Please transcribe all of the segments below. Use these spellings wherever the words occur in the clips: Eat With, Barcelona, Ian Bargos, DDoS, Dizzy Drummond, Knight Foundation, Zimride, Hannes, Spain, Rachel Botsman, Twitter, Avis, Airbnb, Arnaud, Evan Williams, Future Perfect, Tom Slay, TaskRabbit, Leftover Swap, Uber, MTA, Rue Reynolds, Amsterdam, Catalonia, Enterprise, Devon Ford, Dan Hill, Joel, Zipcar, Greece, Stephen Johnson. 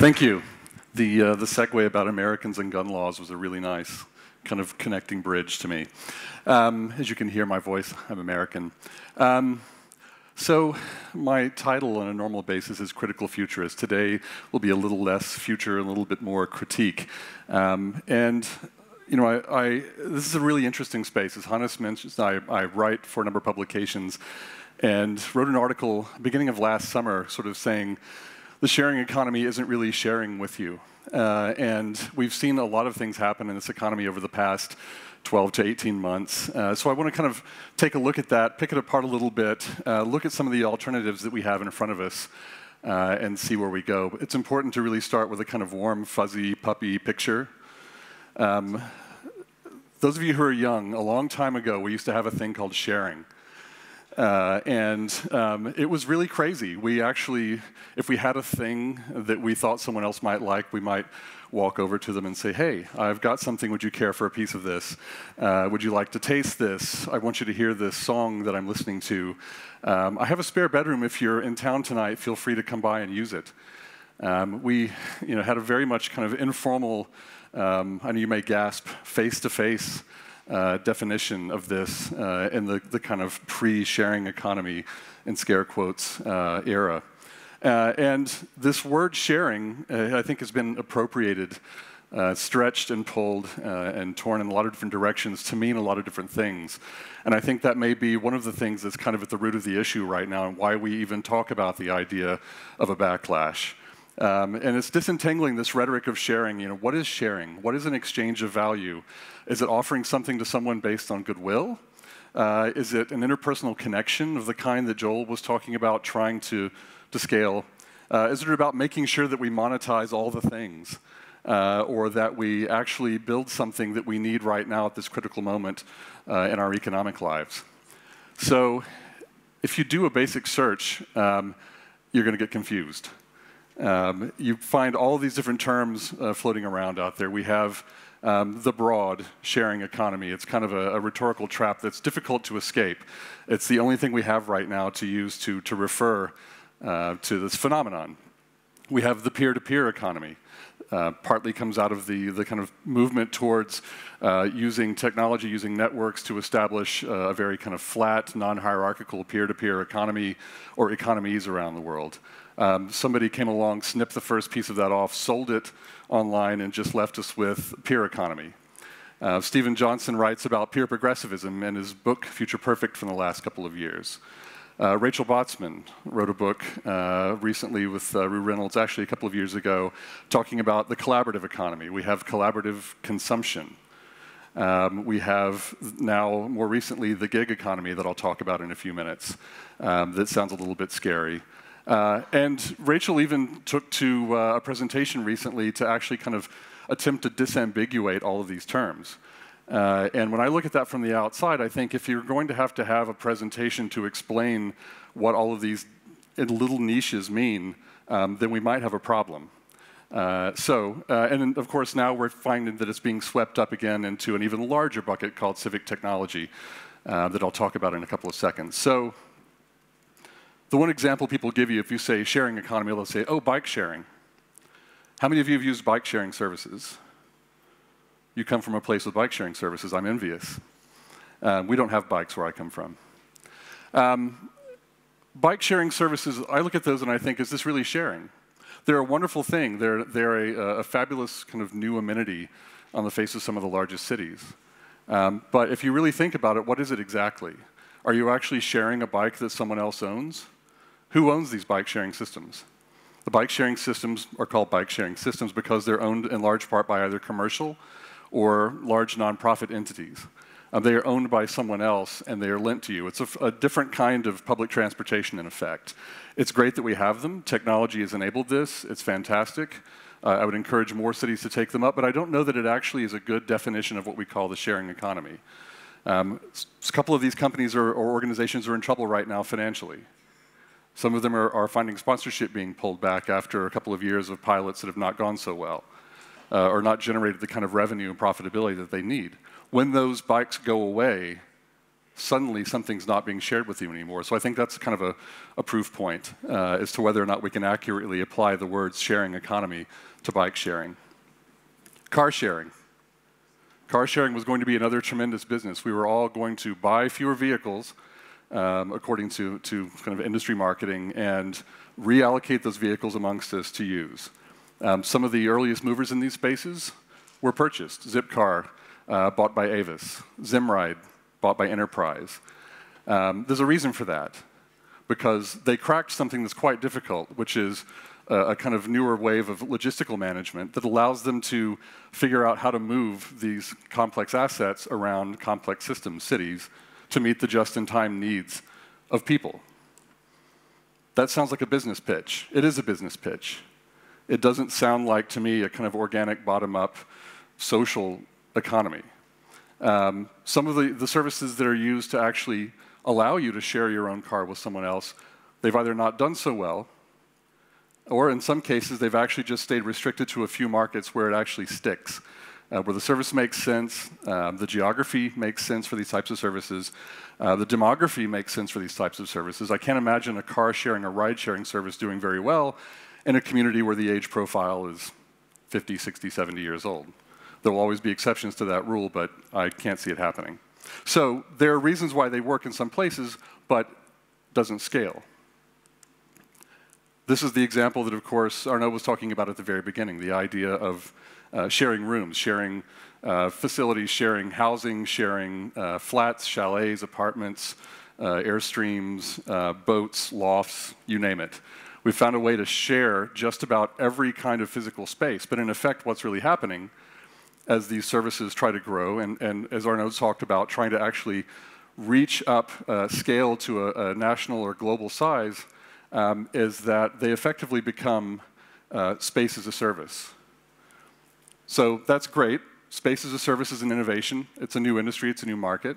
Thank you. The segue about Americans and gun laws was a really nice kind of connecting bridge to me. As you can hear my voice, I'm American. So my title on a normal basis is Critical Futurist. Today will be a little less future and a little bit more critique. And you know, this is a really interesting space. As Hannes mentioned, I write for a number of publications and wrote an article beginning of last summer sort of saying, the sharing economy isn't really sharing with you. And we've seen a lot of things happen in this economy over the past 12 to 18 months. So I want to kind of take a look at that, pick it apart a little bit, look at some of the alternatives that we have in front of us, and see where we go. It's important to really start with a kind of warm, fuzzy, puppy picture. Those of you who are young, a long time ago, we used to have a thing called sharing. It was really crazy. We actually, if we had a thing that we thought someone else might like, we might walk over to them and say, hey, I've got something, would you care for a piece of this? Would you like to taste this? I want you to hear this song that I'm listening to. I have a spare bedroom. If you're in town tonight, feel free to come by and use it. We had a very much kind of informal, I know you may gasp, face-to-face definition of this in the kind of pre-sharing economy, in scare quotes, era. And this word sharing, I think, has been appropriated, stretched and pulled and torn in a lot of different directions to mean a lot of different things. And I think that may be one of the things that's kind of at the root of the issue right now and why we even talk about the idea of a backlash. And it's disentangling this rhetoric of sharing. You know, what is sharing? What is an exchange of value? Is it offering something to someone based on goodwill? Is it an interpersonal connection of the kind that Joel was talking about trying to scale? Is it about making sure that we monetize all the things? Or that we actually build something that we need right now at this critical moment in our economic lives? So if you do a basic search, you're going to get confused. You find all these different terms floating around out there. We have the broad sharing economy. It's kind of a rhetorical trap that's difficult to escape. It's the only thing we have right now to use to refer to this phenomenon. We have the peer-to-peer economy. Partly comes out of the kind of movement towards using technology, using networks to establish a very kind of flat, non-hierarchical peer-to-peer economy or economies around the world. Somebody came along, snipped the first piece of that off, sold it online, and just left us with peer economy. Stephen Johnson writes about peer progressivism in his book, Future Perfect, from the last couple of years. Rachel Botsman wrote a book recently with Rue Reynolds, actually a couple of years ago, talking about the collaborative economy. We have collaborative consumption. We have now, more recently, the gig economy that I'll talk about in a few minutes. That sounds a little bit scary. And Rachel even took to a presentation recently to actually kind of attempt to disambiguate all of these terms. And when I look at that from the outside, I think if you're going to have a presentation to explain what all of these little niches mean, then we might have a problem. And of course now we're finding that it's being swept up again into an even larger bucket called civic technology that I'll talk about in a couple of seconds. So the one example people give you if you say sharing economy, they'll say, oh, bike sharing. How many of you have used bike sharing services? You come from a place with bike sharing services. I'm envious. We don't have bikes where I come from. Bike sharing services, I look at those and I think, is this really sharing? They're a wonderful thing. They're a fabulous kind of new amenity on the face of some of the largest cities. But if you really think about it, what is it exactly? Are you actually sharing a bike that someone else owns? Who owns these bike sharing systems? The bike sharing systems are called bike sharing systems because they're owned in large part by either commercial or large nonprofit entities. They are owned by someone else and they are lent to you. It's a different kind of public transportation in effect. It's great that we have them. Technology has enabled this. It's fantastic. I would encourage more cities to take them up, but I don't know that it actually is a good definition of what we call the sharing economy. A couple of these companies or organizations are in trouble right now financially. Some of them are finding sponsorship being pulled back after a couple of years of pilots that have not gone so well. Or not generated the kind of revenue and profitability that they need. when those bikes go away, suddenly something's not being shared with you anymore. So I think that's kind of a proof point as to whether or not we can accurately apply the words sharing economy to bike sharing. Car sharing. Car sharing was going to be another tremendous business. We were all going to buy fewer vehicles, according to kind of industry marketing, and reallocate those vehicles amongst us to use. Some of the earliest movers in these spaces were purchased. Zipcar, bought by Avis. Zimride, bought by Enterprise. There's a reason for that, because they cracked something that's quite difficult, which is a kind of newer wave of logistical management that allows them to figure out how to move these complex assets around complex systems, cities, to meet the just-in-time needs of people. That sounds like a business pitch. It is a business pitch. It doesn't sound like, to me, a kind of organic, bottom-up social economy. Some of the services that are used to actually allow you to share your own car with someone else, they've either not done so well, or in some cases, they've actually just stayed restricted to a few markets where it actually sticks, where the service makes sense, the geography makes sense for these types of services, the demography makes sense for these types of services. I can't imagine a car sharing or ride sharing service doing very well in a community where the age profile is 50, 60, 70 years old. There will always be exceptions to that rule, but I can't see it happening. So there are reasons why they work in some places, but doesn't scale. This is the example that, of course, Arnaud was talking about at the very beginning, the idea of sharing rooms, sharing facilities, sharing housing, sharing flats, chalets, apartments, airstreams, boats, lofts, you name it. We've found a way to share just about every kind of physical space. But in effect, what's really happening as these services try to grow, and as Arnaud talked about, trying to actually reach up scale to a national or global size, is that they effectively become space as a service. So that's great. Space as a service is an innovation. It's a new industry. It's a new market.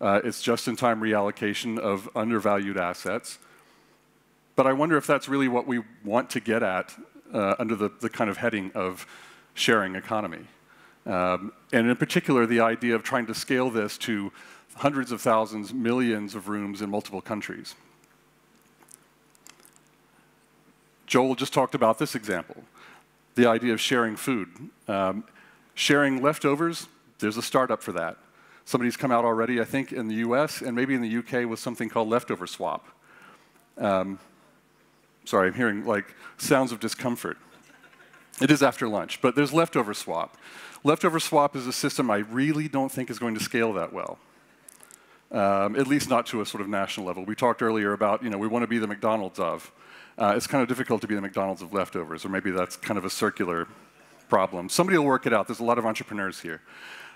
It's just-in-time reallocation of undervalued assets. But I wonder if that's really what we want to get at under the kind of heading of sharing economy. And in particular, the idea of trying to scale this to hundreds of thousands, millions of rooms in multiple countries. Joel just talked about this example, the idea of sharing food. Sharing leftovers, there's a startup for that. Somebody's come out already, I think, in the US and maybe in the UK with something called Leftover Swap. Sorry, I'm hearing like sounds of discomfort. It is after lunch, but there's Leftover Swap. Leftover Swap is a system I really don't think is going to scale that well, at least not to a sort of national level. We talked earlier about, you know, we want to be the McDonald's of. It's kind of difficult to be the McDonald's of leftovers, or maybe that's kind of a circular problem. Somebody will work it out. There's a lot of entrepreneurs here.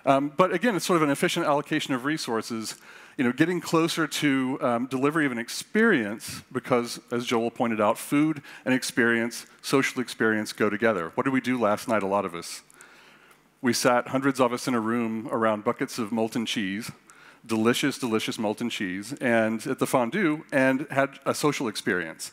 But again, it's sort of an efficient allocation of resources, you know, getting closer to delivery of an experience because, as Joel pointed out, food and experience, social experience go together. What did we do last night, a lot of us? We sat, hundreds of us, in a room around buckets of molten cheese, delicious, delicious molten cheese, and at the fondue, and had a social experience.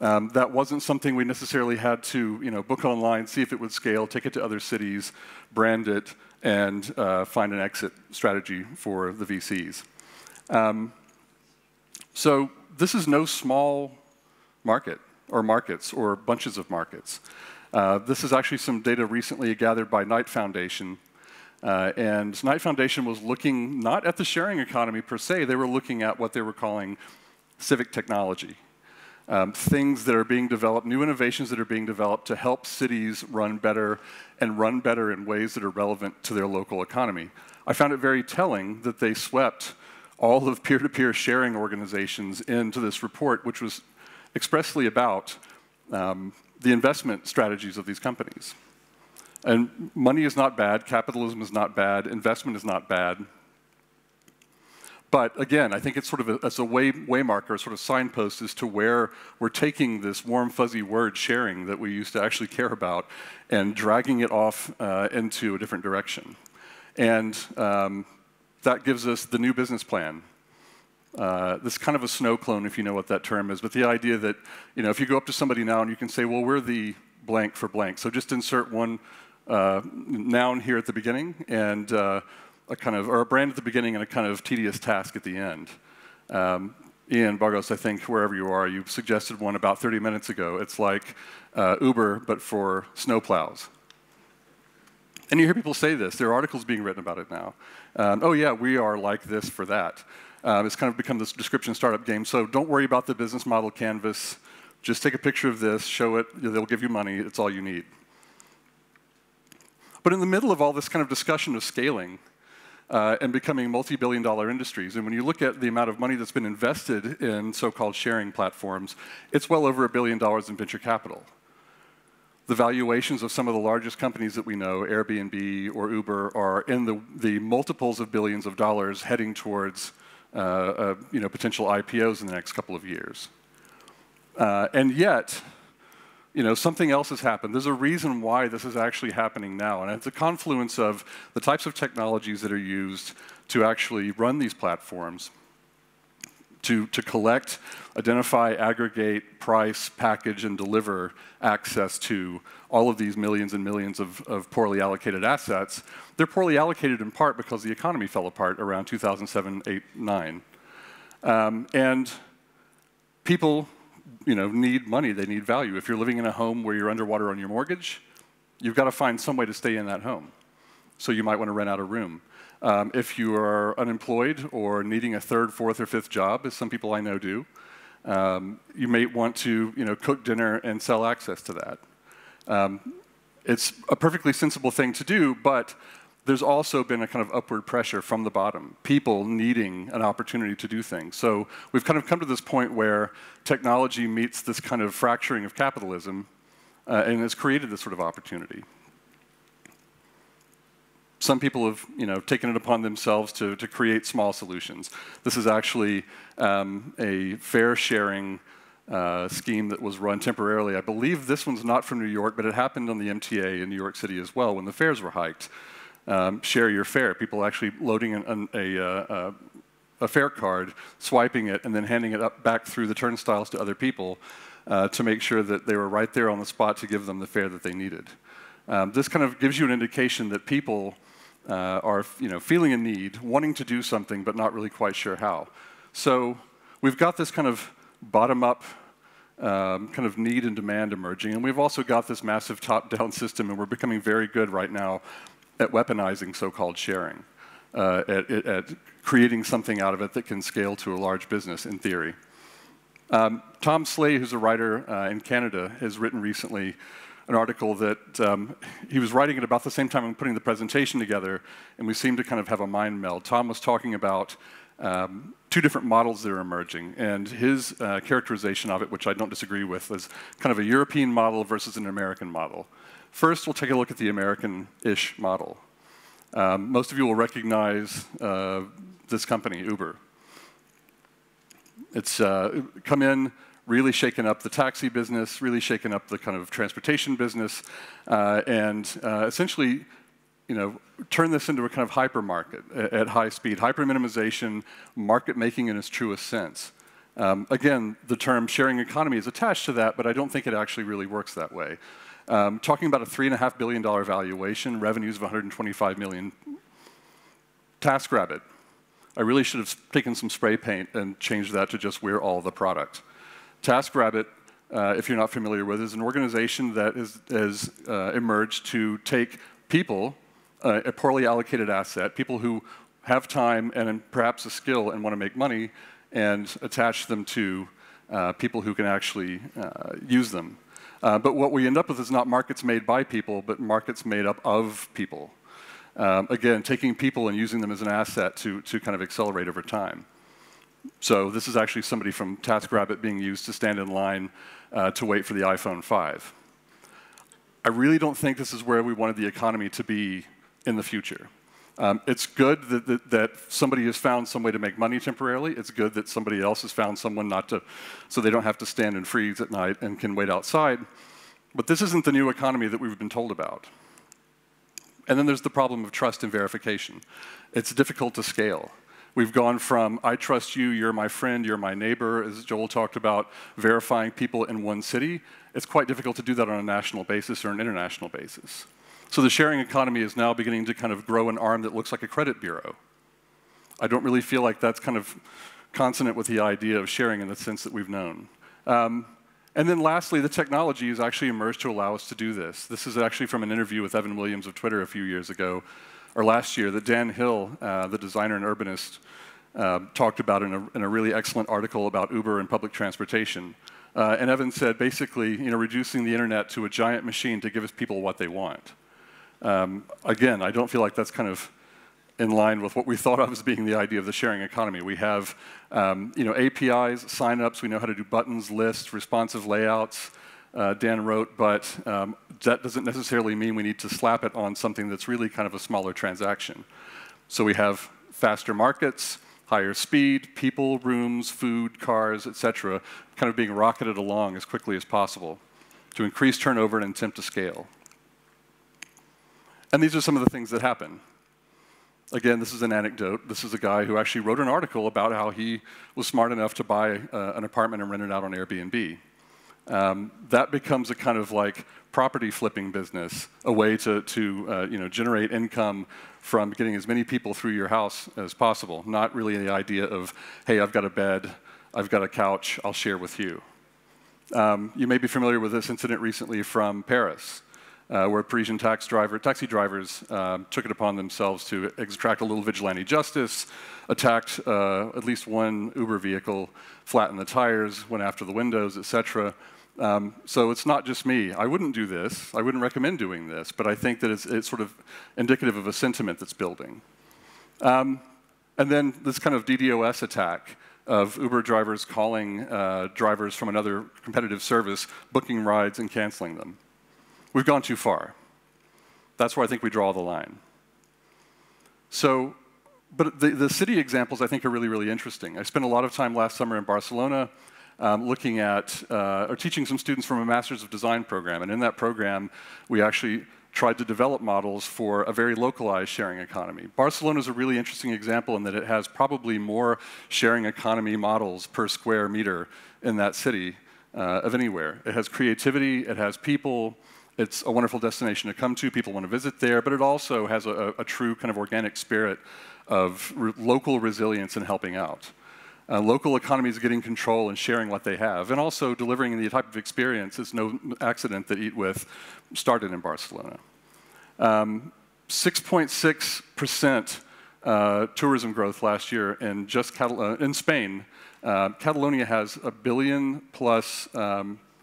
That wasn't something we necessarily had to, you know, book online, see if it would scale, take it to other cities, brand it, and find an exit strategy for the VCs. So this is no small market, or markets, or bunches of markets. This is actually some data recently gathered by Knight Foundation. And Knight Foundation was looking not at the sharing economy per se, they were looking at what they were calling civic technology. Things that are being developed, new innovations that are being developed to help cities run better in ways that are relevant to their local economy. I found it very telling that they swept all of peer-to-peer sharing organizations into this report, which was expressly about the investment strategies of these companies. And money is not bad, capitalism is not bad, investment is not bad. But again, I think it's sort of a way marker, a sort of signpost as to where we're taking this warm, fuzzy word sharing that we used to actually care about and dragging it off into a different direction. And that gives us the new business plan. This is kind of a snow clone, if you know what that term is, but the idea that, you know, if you go up to somebody now and you can say, well, we're the blank for blank, so just insert one noun here at the beginning, and a brand at the beginning and a kind of tedious task at the end. Ian Bargos, I think, wherever you are, you suggested one about 30 minutes ago. It's like Uber, but for snowplows. And you hear people say this. There are articles being written about it now. Oh, yeah, we are like this for that. It's kind of become this description startup game. So don't worry about the business model canvas. Just take a picture of this, show it. They'll give you money. It's all you need. But in the middle of all this kind of discussion of scaling and becoming multi-billion-dollar industries, and when you look at the amount of money that's been invested in so-called sharing platforms, it's well over $1 billion in venture capital. The valuations of some of the largest companies that we know, Airbnb or Uber, are in the multiples of billions of dollars heading towards potential IPOs in the next couple of years. And yet, something else has happened. There's a reason why this is actually happening now, and it's a confluence of the types of technologies that are used to actually run these platforms, to collect, identify, aggregate, price, package, and deliver access to all of these millions and millions of poorly allocated assets. They're poorly allocated in part because the economy fell apart around 2007, 8, 9. And people need money, they need value. If you're living in a home where you're underwater on your mortgage, you've got to find some way to stay in that home. So you might want to rent out a room. If you are unemployed or needing a third, fourth, or fifth job, as some people I know do, you may want to cook dinner and sell access to that. It's a perfectly sensible thing to do, but there's also been a kind of upward pressure from the bottom, people needing an opportunity to do things. So we've kind of come to this point where technology meets this kind of fracturing of capitalism and has created this sort of opportunity. Some people have taken it upon themselves to create small solutions. This is actually a fare sharing scheme that was run temporarily. I believe this one's not from New York, but it happened on the MTA in New York City as well when the fares were hiked. Share your fare. People actually loading a fare card, swiping it, and then handing it up back through the turnstiles to other people to make sure that they were right there on the spot to give them the fare that they needed. This kind of gives you an indication that people are feeling a need, wanting to do something, but not really quite sure how. So we've got this kind of bottom-up kind of need and demand emerging, and we've also got this massive top-down system, and we're becoming very good right now at weaponizing so-called sharing, at creating something out of it that can scale to a large business, in theory. Tom Slay, who's a writer in Canada, has written recently an article that he was writing at about the same time I'm putting the presentation together, and we seem to kind of have a mind meld. Tom was talking about two different models that are emerging, and his characterization of it, which I don't disagree with, is kind of a European model versus an American model. First, we'll take a look at the American-ish model. Most of you will recognize this company, Uber. It's come in, really shaken up the taxi business, really shaken up the kind of transportation business, and essentially turn this into a kind of hypermarket at high speed, hyperminimization, market making in its truest sense. Again, the term sharing economy is attached to that, but I don't think it actually really works that way. Talking about a $3.5 billion valuation, revenues of $125 million. TaskRabbit. I really should have taken some spray paint and changed that to just "we're all the product." TaskRabbit, if you're not familiar with, is an organization that has emerged to take people, a poorly allocated asset, people who have time and perhaps a skill and want to make money, and attach them to people who can actually use them. But what we end up with is not markets made by people, but markets made up of people. Again, taking people and using them as an asset to kind of accelerate over time. So this is actually somebody from TaskRabbit being used to stand in line to wait for the iPhone 5. I really don't think this is where we wanted the economy to be in the future. It's good that somebody has found some way to make money temporarily. It's good that somebody else has found someone so they don't have to stand and freeze at night and can wait outside. But this isn't the new economy that we've been told about. And then there's the problem of trust and verification. It's difficult to scale. We've gone from, I trust you, you're my friend, you're my neighbor, as Joel talked about, verifying people in one city. It's quite difficult to do that on a national basis or an international basis. So the sharing economy is now beginning to kind of grow an arm that looks like a credit bureau. I don't really feel like that's kind of consonant with the idea of sharing in the sense that we've known. And then lastly, the technology is actually emerged to allow us to do this. This is actually from an interview with Evan Williams of Twitter a few years ago, or last year, that Dan Hill, the designer and urbanist, talked about in a really excellent article about Uber and public transportation. And Evan said, basically, you know, reducing the internet to a giant machine to give us people what they want. Again, I don't feel like that's kind of in line with what we thought of as being the idea of the sharing economy. We have you know, APIs, signups, we know how to do buttons, lists, responsive layouts, Dan wrote, but that doesn't necessarily mean we need to slap it on something that's really kind of a smaller transaction. So we have faster markets, higher speed, people, rooms, food, cars, etc., kind of being rocketed along as quickly as possible to increase turnover and attempt to scale. And these are some of the things that happen. Again, this is an anecdote. This is a guy who actually wrote an article about how he was smart enough to buy an apartment and rent it out on Airbnb. That becomes a kind of like property flipping business, a way to you know, generate income from getting as many people through your house as possible. Not really the idea of, hey, I've got a bed, I've got a couch, I'll share with you. You may be familiar with this incident recently from Paris. Where Parisian taxi drivers took it upon themselves to extract a little vigilante justice, attacked at least one Uber vehicle, flattened the tires, went after the windows, etc. So it's not just me. I wouldn't do this. I wouldn't recommend doing this. But I think that it's sort of indicative of a sentiment that's building. And then this kind of DDoS attack of Uber drivers calling drivers from another competitive service, booking rides and canceling them. We've gone too far. That's where I think we draw the line. So, but the city examples I think are really, really interesting. I spent a lot of time last summer in Barcelona looking at, or teaching some students from a Master's of Design program. And in that program, we actually tried to develop models for a very localized sharing economy. Barcelona is a really interesting example in that it has probably more sharing economy models per square meter in that city of anywhere. It has creativity, it has people, it's a wonderful destination to come to. People want to visit there, but it also has a true kind of organic spirit of local resilience and helping out. Local economies getting control and sharing what they have, and also delivering the type of experience. It's no accident that Eat With started in Barcelona. 6.6% tourism growth last year in just in Spain. Catalonia has a billion plus.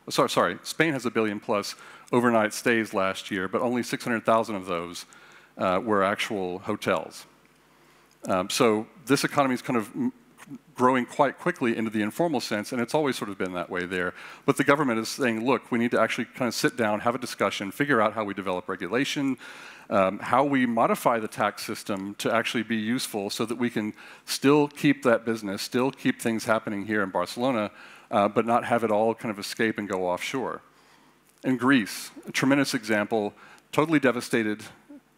Sorry, Spain has a billion plus overnight stays last year, but only 600,000 of those were actual hotels. So this economy is kind of growing quite quickly into the informal sense, and it's always sort of been that way there. But the government is saying, look, we need to actually kind of sit down, have a discussion, figure out how we develop regulation, how we modify the tax system to actually be useful so that we can still keep that business, still keep things happening here in Barcelona, but not have it all kind of escape and go offshore. In Greece, a tremendous example, totally devastated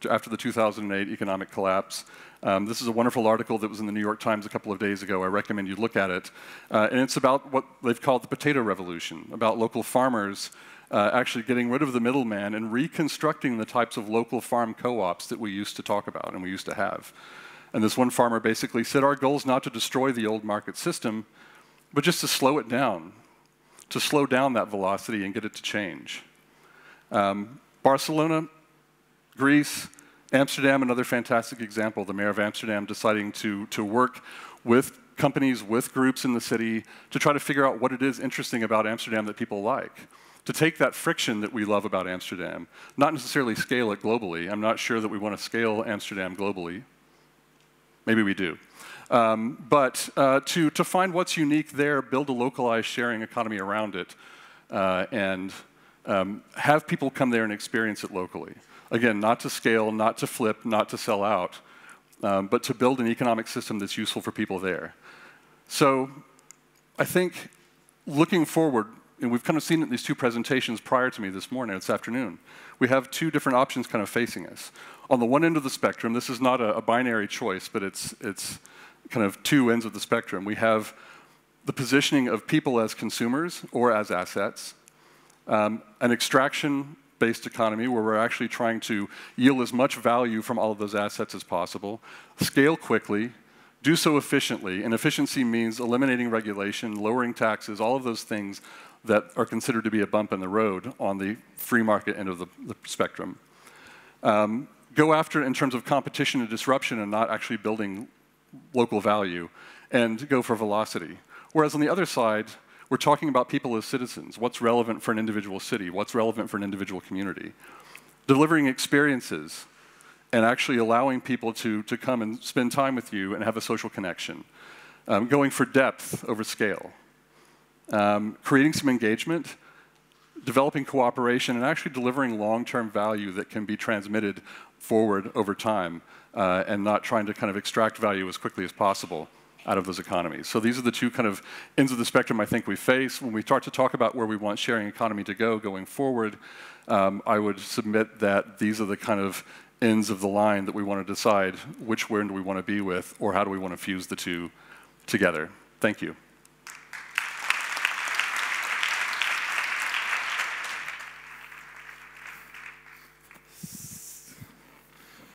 after the 2008 economic collapse. This is a wonderful article that was in the New York Times a couple of days ago. I recommend you look at it. And it's about what they've called the potato revolution, about local farmers actually getting rid of the middleman and reconstructing the types of local farm co-ops that we used to talk about and we used to have. And this one farmer basically said, our goal is not to destroy the old market system, but just to slow it down, to slow down that velocity and get it to change. Barcelona, Greece, Amsterdam, another fantastic example. The mayor of Amsterdam deciding to work with companies, with groups in the city to try to figure out what it is interesting about Amsterdam that people like. To take that friction that we love about Amsterdam, not necessarily scale it globally. I'm not sure that we want to scale Amsterdam globally. Maybe we do. But to find what's unique there, build a localized sharing economy around it, and have people come there and experience it locally. Again, not to scale, not to flip, not to sell out, but to build an economic system that's useful for people there. So I think looking forward, and we've kind of seen it in these two presentations prior to me this morning, this afternoon, we have two different options kind of facing us. On the one end of the spectrum, this is not a binary choice, but it's kind of two ends of the spectrum. We have the positioning of people as consumers or as assets, an extraction based economy where we're actually trying to yield as much value from all of those assets as possible, scale quickly, do so efficiently, and efficiency means eliminating regulation, lowering taxes, all of those things that are considered to be a bump in the road on the free market end of the spectrum. Go after it in terms of competition and disruption and not actually building local value, and go for velocity. Whereas on the other side, we're talking about people as citizens. What's relevant for an individual city? What's relevant for an individual community? Delivering experiences and actually allowing people to come and spend time with you and have a social connection. Going for depth over scale. Creating some engagement, developing cooperation, and actually delivering long-term value that can be transmitted forward over time, and not trying to kind of extract value as quickly as possible out of those economies. So these are the two kind of ends of the spectrum I think we face. When we start to talk about where we want sharing economy to go going forward, I would submit that these are the kind of ends of the line that we want to decide which one do we want to be with, or how do we want to fuse the two together. Thank you.